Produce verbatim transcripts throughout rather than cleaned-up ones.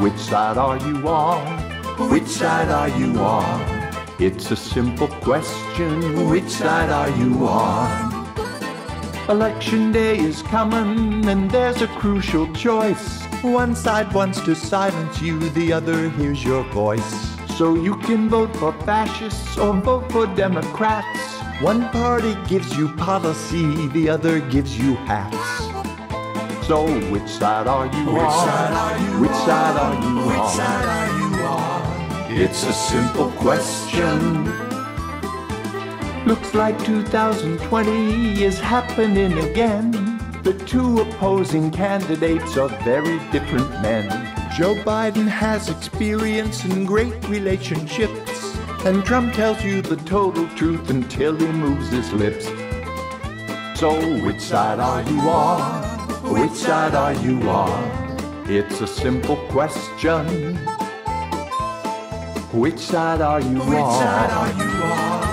Which side are you on? Which side are you on? It's a simple question. Which side are you on? Election day is coming and there's a crucial choice. One side wants to silence you, the other hears your voice. So you can vote for fascists or vote for Democrats. One party gives you policy, the other gives you hats. So which side are you on? Which side are you on? Which side are you on? Which side are you on? It's a simple question. Looks like two thousand twenty is happening again. The two opposing candidates are very different men. Joe Biden has experience in great relationships. And Trump tells you the total truth until he moves his lips. So which side are you on? Which side are you on? It's a simple question. Which side are you on? Which side are you on?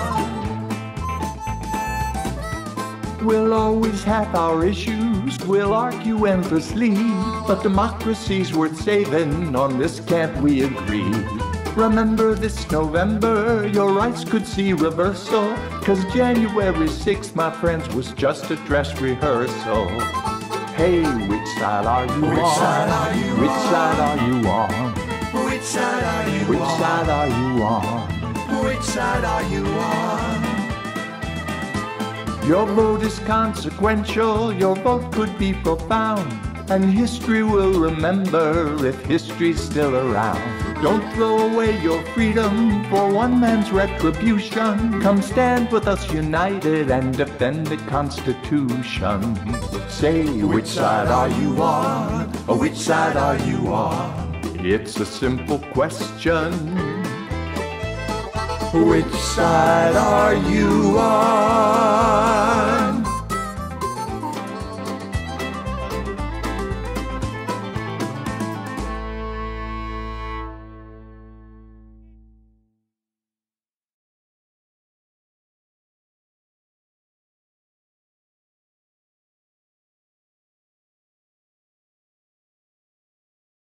We'll always have our issues. We'll argue endlessly. But democracy's worth saving. On this can't we agree? Remember this November, your rights could see reversal, 'cause January sixth, my friends, was just a dress rehearsal. Hey, which side are you on? Which side are you on? Which side are you on? Which side are you on? Which side are you on? Which side are you on? Your vote is consequential, your vote could be profound, and history will remember if history's still around. Don't throw away your freedom for one man's retribution. Come stand with us united and defend the Constitution. Say, which side are you on? Or which side are you on? It's a simple question. Which side are you on?